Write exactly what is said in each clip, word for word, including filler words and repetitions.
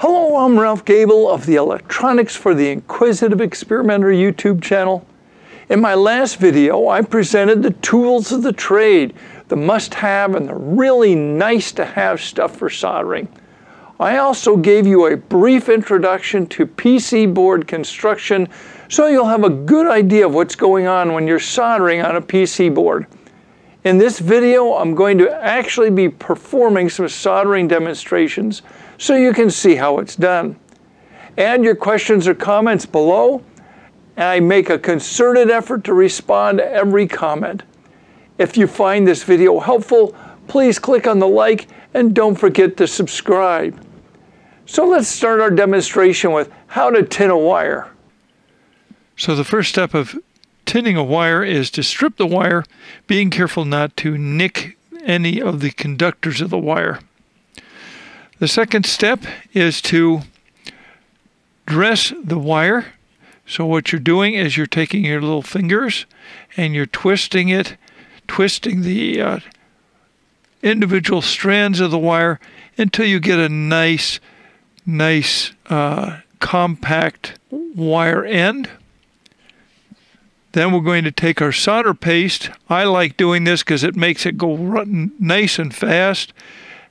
Hello, I'm Ralph Gable of the Electronics for the Inquisitive Experimenter YouTube channel. In my last video, I presented the tools of the trade, the must-have and the really nice-to-have stuff for soldering. I also gave you a brief introduction to P C board construction, so you'll have a good idea of what's going on when you're soldering on a P C board. In this video, I'm going to actually be performing some soldering demonstrations so you can see how it's done. Add your questions or comments below, and I make a concerted effort to respond to every comment. If you find this video helpful, please click on the like and don't forget to subscribe. So let's start our demonstration with how to tin a wire. So the first step of tinning a wire is to strip the wire, being careful not to nick any of the conductors of the wire. The second step is to dress the wire. So what you're doing is you're taking your little fingers and you're twisting it, twisting the uh, individual strands of the wire until you get a nice, nice uh, compact wire end. Then we're going to take our solder paste. I like doing this because it makes it go nice and fast.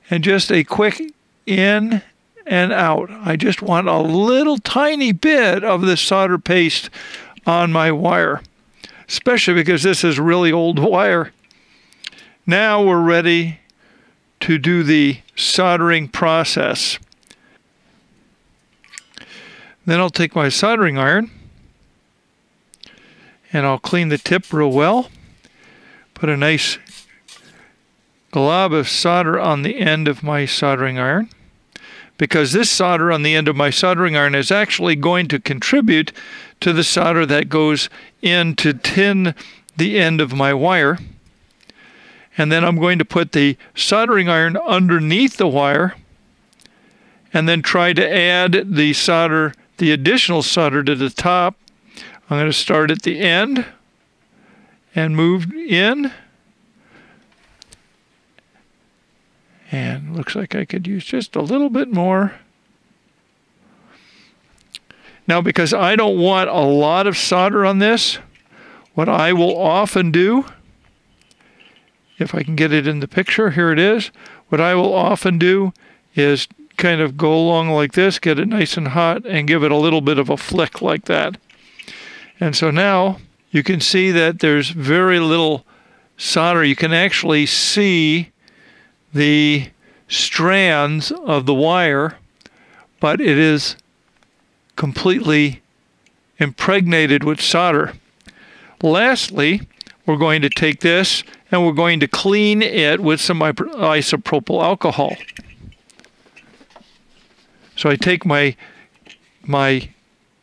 And just a quick in and out. I just want a little tiny bit of this solder paste on my wire, especially because this is really old wire. Now we're ready to do the soldering process. Then I'll take my soldering iron, and I'll clean the tip real well. Put a nice glob of solder on the end of my soldering iron, because this solder on the end of my soldering iron is actually going to contribute to the solder that goes in to tin the end of my wire. And then I'm going to put the soldering iron underneath the wire and then try to add the solder, the additional solder to the top. I'm going to start at the end and move in. And looks like I could use just a little bit more. Now, because I don't want a lot of solder on this, what I will often do, if I can get it in the picture, here it is, what I will often do is kind of go along like this, get it nice and hot, and give it a little bit of a flick like that. And so now you can see that there's very little solder. You can actually see the strands of the wire, but it is completely impregnated with solder. Lastly, we're going to take this and we're going to clean it with some isopropyl alcohol. So I take my, my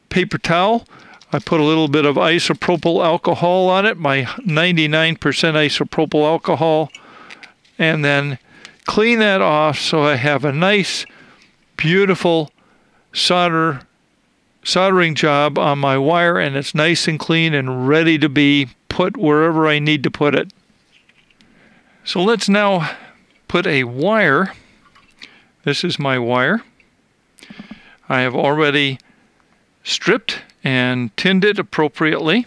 paper towel, I put a little bit of isopropyl alcohol on it, my ninety-nine percent isopropyl alcohol, and then clean that off so I have a nice, beautiful solder, soldering job on my wire, and it's nice and clean and ready to be put wherever I need to put it. So let's now put a wire. This is my wire. I have already stripped and tinned it appropriately.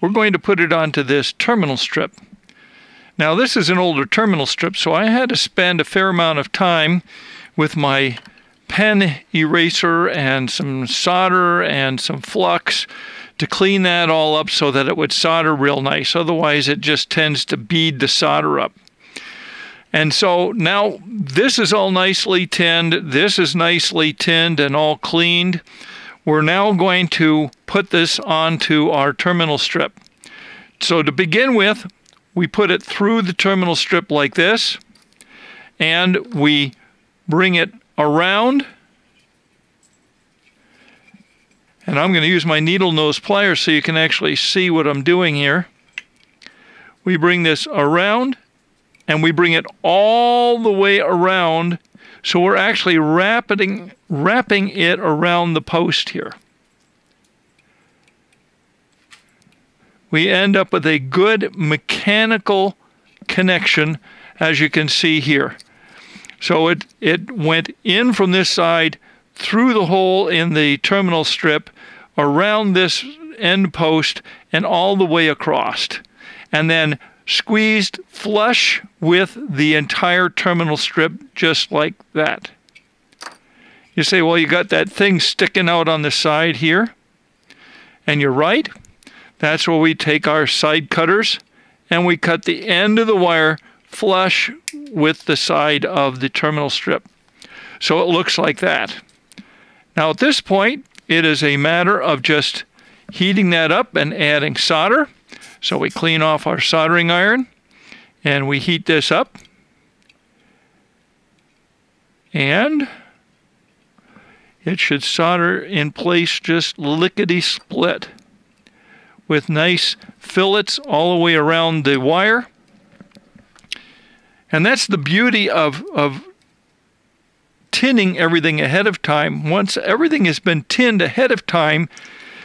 We're going to put it onto this terminal strip. Now this is an older terminal strip, so I had to spend a fair amount of time with my pen eraser and some solder and some flux to clean that all up so that it would solder real nice. Otherwise it just tends to bead the solder up. And so now this is all nicely tinned, this is nicely tinned and all cleaned. We're now going to put this onto our terminal strip. So to begin with, we put it through the terminal strip like this, and we bring it around. And I'm going to use my needle nose pliers so you can actually see what I'm doing here. We bring this around, and we bring it all the way around. So we're actually wrapping, wrapping it around the post here. We end up with a good mechanical connection, as you can see here. So it, it went in from this side, through the hole in the terminal strip, around this end post, and all the way across, and then squeezed flush with the entire terminal strip, just like that. You say, well, you got that thing sticking out on the side here, and you're right. That's where we take our side cutters and we cut the end of the wire flush with the side of the terminal strip. So it looks like that. Now at this point, it is a matter of just heating that up and adding solder. So we clean off our soldering iron and we heat this up. And it should solder in place just lickety-split, with nice fillets all the way around the wire. And that's the beauty of, of tinning everything ahead of time. Once everything has been tinned ahead of time,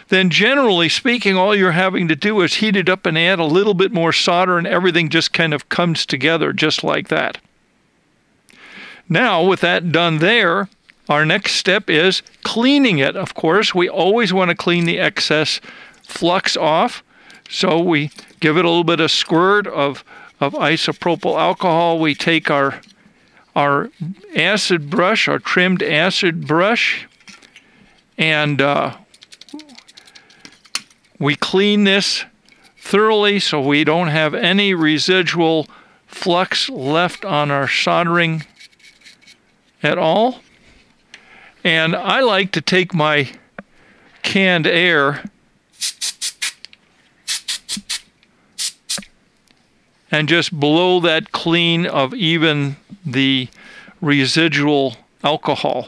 then generally speaking, all you're having to do is heat it up and add a little bit more solder, and everything just kind of comes together just like that. Now, with that done there, our next step is cleaning it. Of course, we always want to clean the excess flux off, so we give it a little bit of squirt of, of isopropyl alcohol. We take our, our acid brush, our trimmed acid brush, and uh, we clean this thoroughly so we don't have any residual flux left on our soldering at all. And I like to take my canned air and just blow that clean of even the residual alcohol.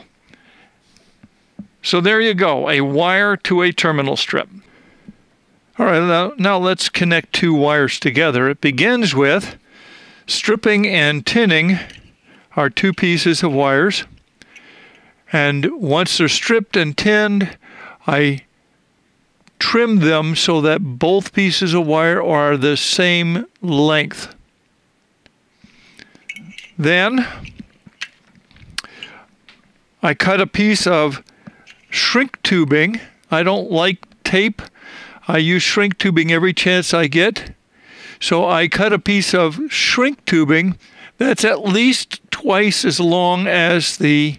So there you go, a wire to a terminal strip. All right, now, now let's connect two wires together. It begins with stripping and tinning our two pieces of wires. And once they're stripped and tinned, I trim them so that both pieces of wire are the same length. Then I cut a piece of shrink tubing. I don't like tape. I use shrink tubing every chance I get. So I cut a piece of shrink tubing that's at least twice as long as the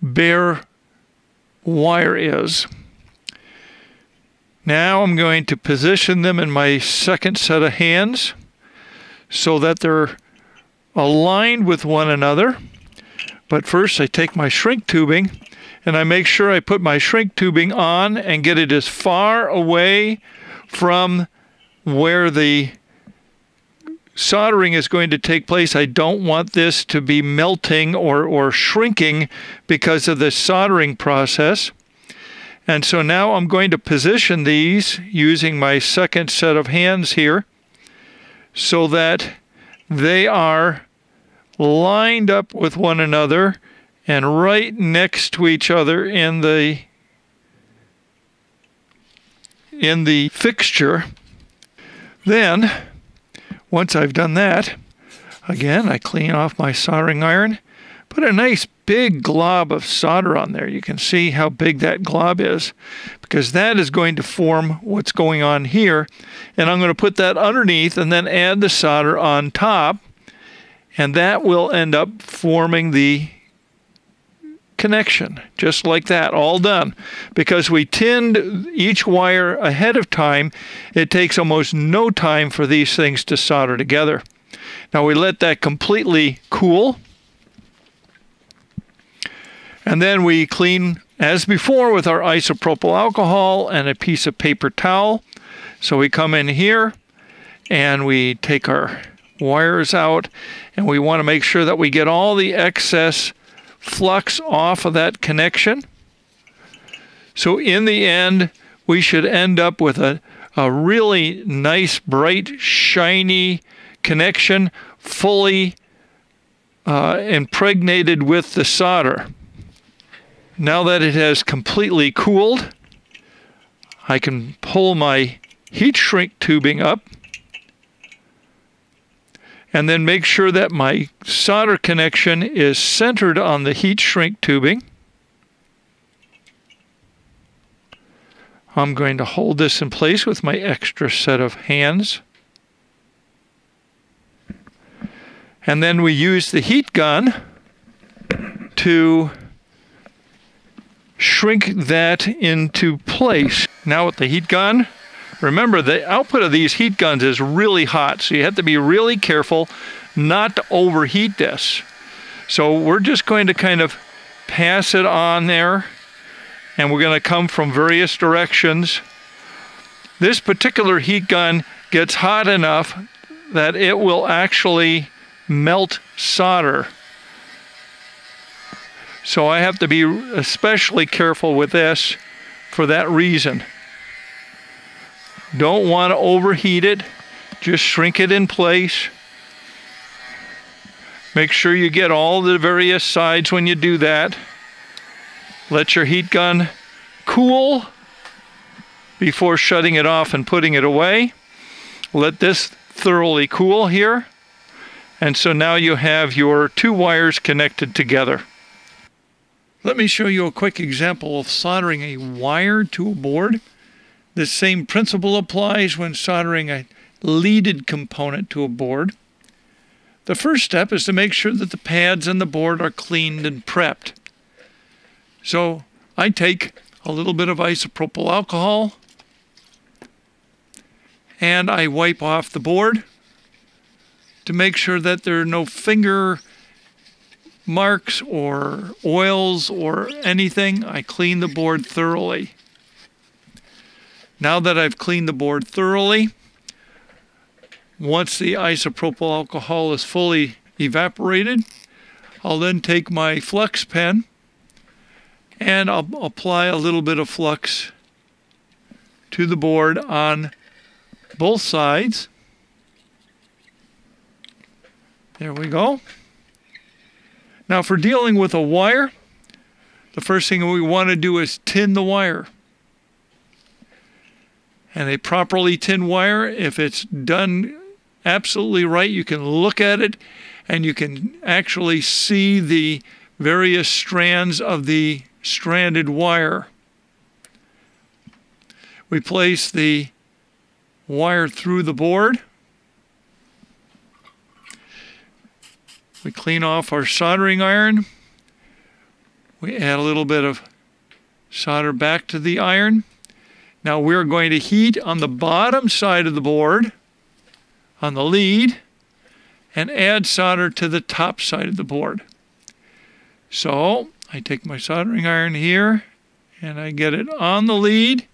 bare wire is. Now I'm going to position them in my second set of hands so that they're aligned with one another. But first I take my shrink tubing and I make sure I put my shrink tubing on and get it as far away from where the soldering is going to take place. I don't want this to be melting or, or shrinking because of the soldering process. And so now I'm going to position these using my second set of hands here so that they are lined up with one another and right next to each other in the, in the fixture. Then, once I've done that, again, I clean off my soldering iron, put a nice big glob of solder on there. You can see how big that glob is, because that is going to form what's going on here. And I'm going to put that underneath and then add the solder on top, and that will end up forming the connection, just like that, all done. Because we tinned each wire ahead of time, it takes almost no time for these things to solder together. Now we let that completely cool. And then we clean, as before, with our isopropyl alcohol and a piece of paper towel. So we come in here and we take our wires out, and we want to make sure that we get all the excess flux off of that connection. So in the end, we should end up with a, a really nice, bright, shiny connection, fully uh, impregnated with the solder. Now that it has completely cooled, I can pull my heat shrink tubing up and then make sure that my solder connection is centered on the heat shrink tubing. I'm going to hold this in place with my extra set of hands. And then we use the heat gun to shrink that into place. Now with the heat gun, remember the output of these heat guns is really hot, so you have to be really careful not to overheat this. So we're just going to kind of pass it on there, and we're going to come from various directions. This particular heat gun gets hot enough that it will actually melt solder. So I have to be especially careful with this for that reason. Don't want to overheat it, just shrink it in place. Make sure you get all the various sides when you do that. Let your heat gun cool before shutting it off and putting it away. Let this thoroughly cool here. And so now you have your two wires connected together. Let me show you a quick example of soldering a wire to a board. The same principle applies when soldering a leaded component to a board. The first step is to make sure that the pads and the board are cleaned and prepped. So I take a little bit of isopropyl alcohol and I wipe off the board to make sure that there are no finger marks or oils or anything. I clean the board thoroughly. Now that I've cleaned the board thoroughly, once the isopropyl alcohol is fully evaporated, I'll then take my flux pen and I'll apply a little bit of flux to the board on both sides. There we go. Now for dealing with a wire, the first thing we want to do is tin the wire. And a properly tinned wire, if it's done absolutely right, you can look at it and you can actually see the various strands of the stranded wire. We place the wire through the board. We clean off our soldering iron. We add a little bit of solder back to the iron. Now we're going to heat on the bottom side of the board, on the lead, and add solder to the top side of the board. So I take my soldering iron here and I get it on the lead,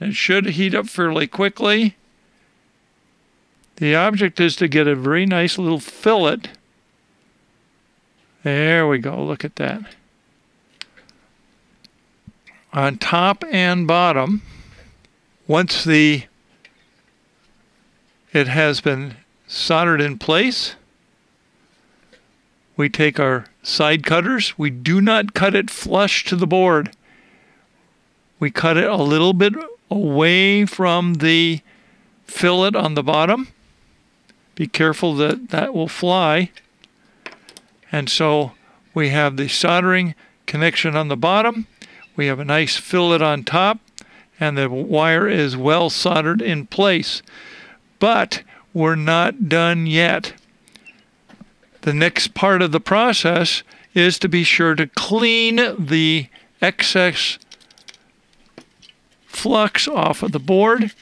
and it should heat up fairly quickly. The object is to get a very nice little fillet. There we go, look at that. On top and bottom, once the it has been soldered in place, we take our side cutters. We do not cut it flush to the board. We cut it a little bit away from the fillet on the bottom. Be careful that that will fly. And so we have the soldering connection on the bottom, we have a nice fillet on top, and the wire is well soldered in place. But we're not done yet. The next part of the process is to be sure to clean the excess flux off of the board.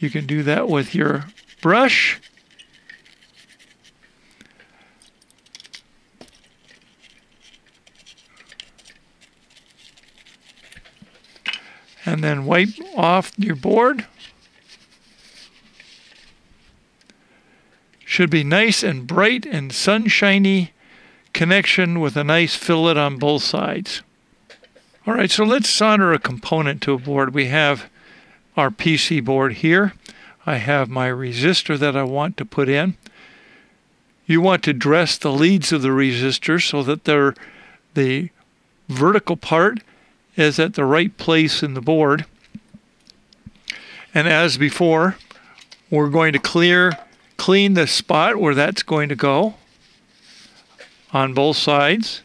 You can do that with your brush. And then wipe off your board. Should be nice and bright and sunshiny connection with a nice fillet on both sides. All right, so let's solder a component to a board. We have our P C board here. I have my resistor that I want to put in. You want to dress the leads of the resistor so that they're the vertical part is at the right place in the board. And as before, we're going to clear, clean the spot where that's going to go on both sides.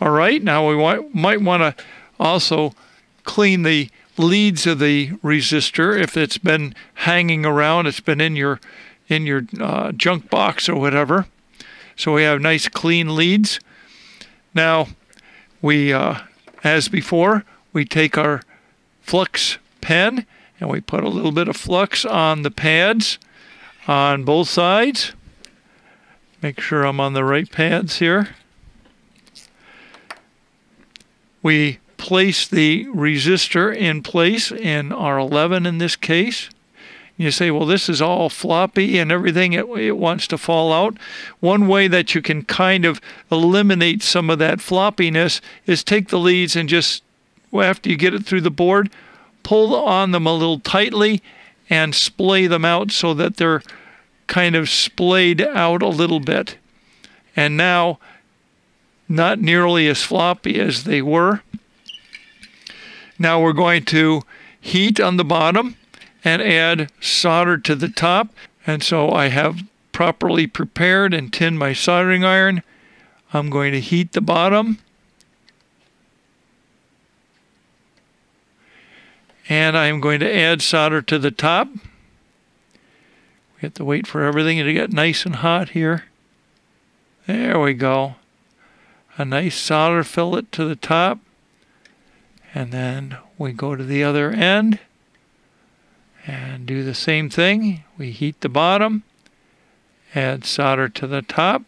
All right, now we want, might want to also clean the leads of the resistor, if it's been hanging around, it's been in your in your uh, junk box or whatever. So we have nice clean leads. Now we, uh, as before, we take our flux pen and we put a little bit of flux on the pads on both sides. Make sure I'm on the right pads here. We place the resistor in place in R eleven in this case. You say, well, this is all floppy and everything, it, it wants to fall out. One way that you can kind of eliminate some of that floppiness is take the leads and just, well, after you get it through the board, pull on them a little tightly and splay them out so that they're kind of splayed out a little bit. And now, not nearly as floppy as they were. Now we're going to heat on the bottom and add solder to the top. And so I have properly prepared and tinned my soldering iron. I'm going to heat the bottom. And I'm going to add solder to the top. We have to wait for everything to get nice and hot here. There we go. A nice solder fillet to the top. And then we go to the other end and do the same thing. We heat the bottom, add solder to the top.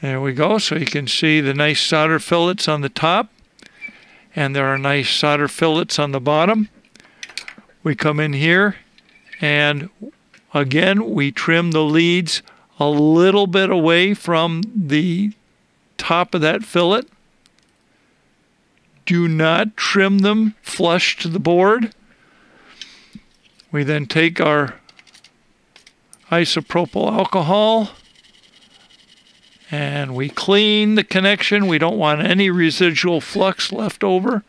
There we go. So you can see the nice solder fillets on the top, and there are nice solder fillets on the bottom. We come in here and again we trim the leads a little bit away from the top of that fillet. Do not trim them flush to the board. We then take our isopropyl alcohol and we clean the connection. We don't want any residual flux left over.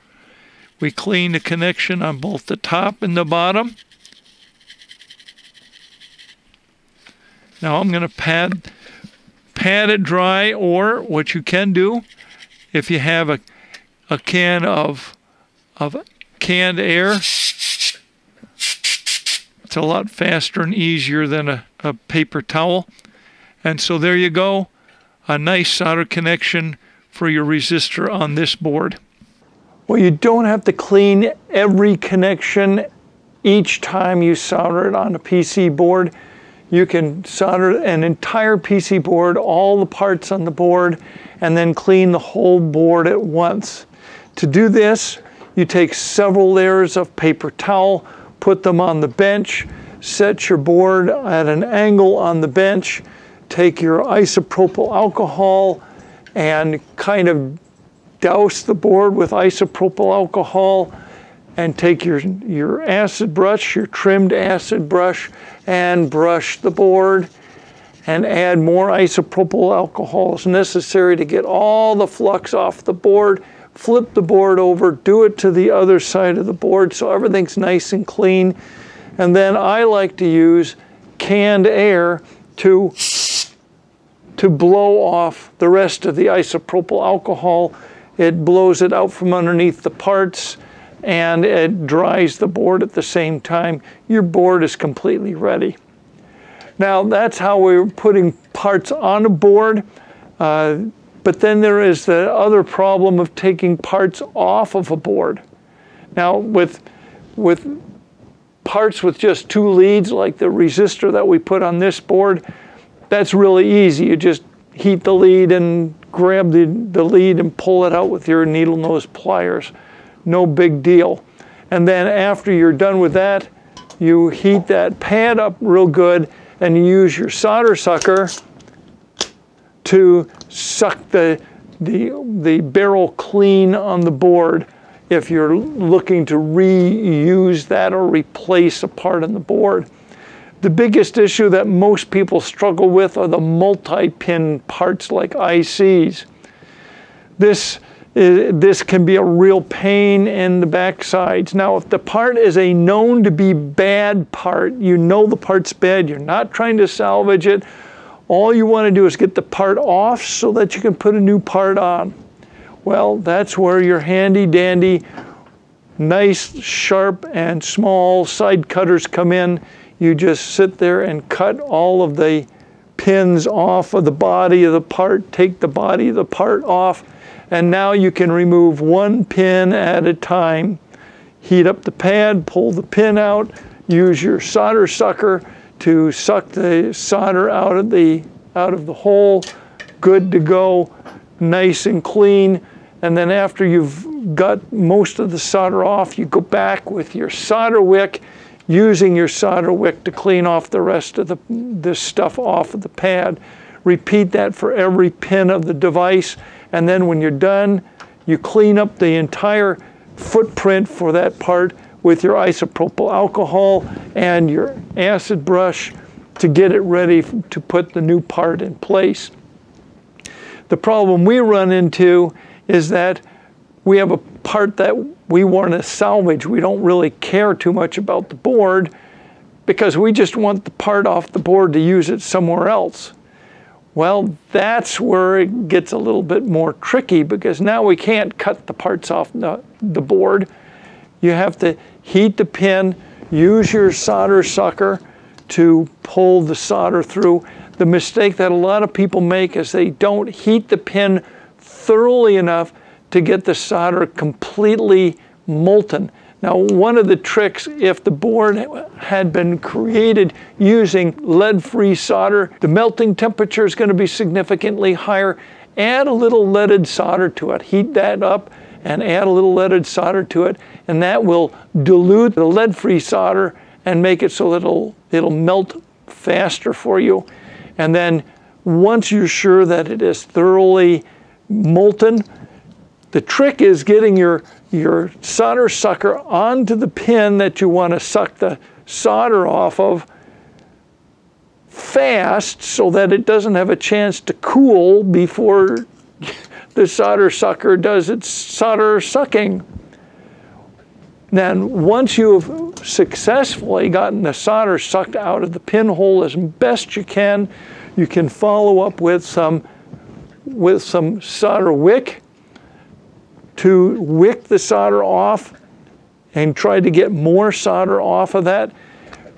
We clean the connection on both the top and the bottom. Now I'm going to pad, pad it dry, or what you can do, if you have a, a can of, of canned air, it's a lot faster and easier than a, a paper towel. And so there you go, a nice solder connection for your resistor on this board. Well, you don't have to clean every connection each time you solder it on a P C board. You can solder an entire P C board, all the parts on the board, and then clean the whole board at once. To do this, you take several layers of paper towel, put them on the bench, set your board at an angle on the bench, take your isopropyl alcohol and kind of douse the board with isopropyl alcohol, and take your, your acid brush, your trimmed acid brush, and brush the board and add more isopropyl alcohol as necessary to get all the flux off the board. Flip the board over, do it to the other side of the board so everything's nice and clean. And then I like to use canned air to, to blow off the rest of the isopropyl alcohol. It blows it out from underneath the parts, and it dries the board at the same time. Your board is completely ready. Now that's how we're putting parts on a board, uh, but then there is the other problem of taking parts off of a board. Now with, with parts with just two leads, like the resistor that we put on this board, that's really easy. You just heat the lead and grab the, the lead and pull it out with your needle nose pliers. No big deal. And then after you're done with that, you heat that pad up real good and you use your solder sucker to suck the, the, the barrel clean on the board if you're looking to reuse that or replace a part on the board. The biggest issue that most people struggle with are the multi-pin parts like I Cs. This This can be a real pain in the backsides. Now, if the part is a known to be bad part, you know the part's bad, you're not trying to salvage it, All you want to do is get the part off so that you can put a new part on. Well, that's where your handy dandy, nice, sharp, and small side cutters come in. You just sit there and cut all of the pins off of the body of the part, take the body of the part off, and now you can remove one pin at a time. Heat up the pad, pull the pin out, use your solder sucker to suck the solder out of the, out of the hole. Good to go, nice and clean. And then after you've got most of the solder off, you go back with your solder wick, using your solder wick to clean off the rest of the, this stuff off of the pad. Repeat that for every pin of the device, and then when you're done, you clean up the entire footprint for that part with your isopropyl alcohol and your acid brush to get it ready to put the new part in place. The problem we run into is that we have a part that we want to salvage. We don't really care too much about the board because we just want the part off the board to use it somewhere else. Well, that's where it gets a little bit more tricky because now we can't cut the parts off the, the board. You have to heat the pin, use your solder sucker to pull the solder through. The mistake that a lot of people make is they don't heat the pin thoroughly enough to get the solder completely molten. Now, one of the tricks, if the board had been created using lead-free solder, the melting temperature is going to be significantly higher. Add a little leaded solder to it. Heat that up and add a little leaded solder to it, and that will dilute the lead-free solder and make it so that it'll, it'll melt faster for you. And then once you're sure that it is thoroughly molten, the trick is getting your, your solder sucker onto the pin that you want to suck the solder off of fast so that it doesn't have a chance to cool before the solder sucker does its solder sucking. Then once you've successfully gotten the solder sucked out of the pinhole as best you can, you can follow up with some, with some solder wick to wick the solder off and try to get more solder off of that.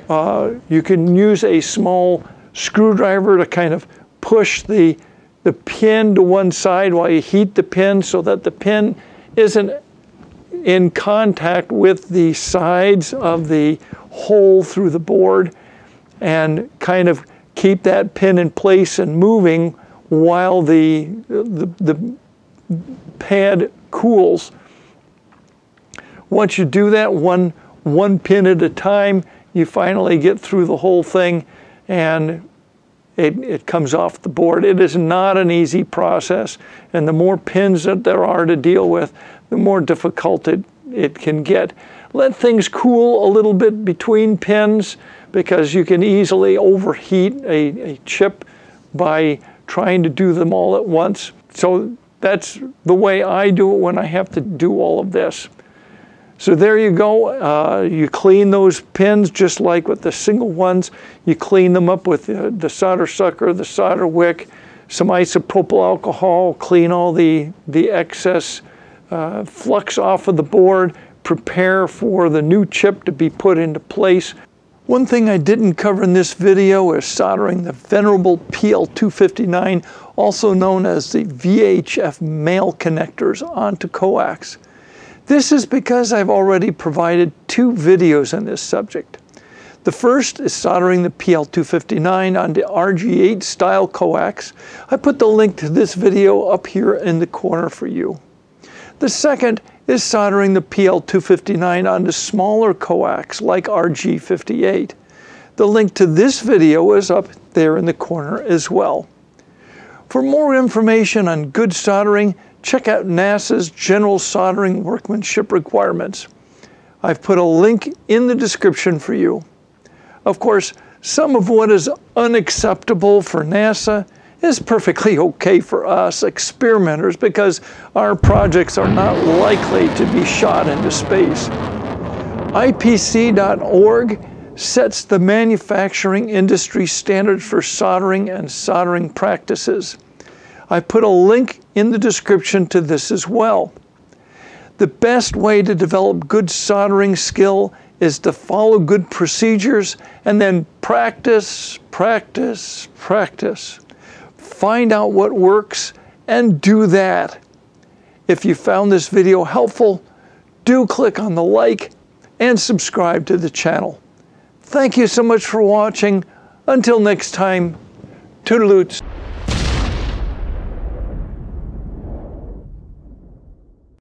Uh, you can use a small screwdriver to kind of push the, the pin to one side while you heat the pin so that the pin isn't in contact with the sides of the hole through the board, and kind of keep that pin in place and moving while the, the, the pad cools. Once you do that one one pin at a time, you finally get through the whole thing and it, it comes off the board. It is not an easy process, and the more pins that there are to deal with, the more difficult it, it can get. Let things cool a little bit between pins because you can easily overheat a, a chip by trying to do them all at once. So that's the way I do it when I have to do all of this. So there you go. Uh, you clean those pins just like with the single ones. You clean them up with the, the solder sucker, the solder wick, some isopropyl alcohol, clean all the, the excess uh, flux off of the board, prepare for the new chip to be put into place. One thing I didn't cover in this video is soldering the venerable P L two fifty-nine, also known as the V H F male connectors, onto coax. This is because I've already provided two videos on this subject. The first is soldering the P L two fifty-nine onto R G eight style coax. I put the link to this video up here in the corner for you. The second is soldering the P L two fifty-nine onto smaller coax like R G fifty-eight. The link to this video is up there in the corner as well. For more information on good soldering, check out NASA's General Soldering Workmanship Requirements. I've put a link in the description for you. Of course, some of what is unacceptable for NASA is perfectly okay for us experimenters because our projects are not likely to be shot into space. I P C dot org sets the manufacturing industry standard for soldering and soldering practices. I put a link in the description to this as well. The best way to develop good soldering skill is to follow good procedures and then practice, practice, practice. Find out what works and do that. If you found this video helpful, do click on the like and subscribe to the channel. Thank you so much for watching. Until next time, toodaloots.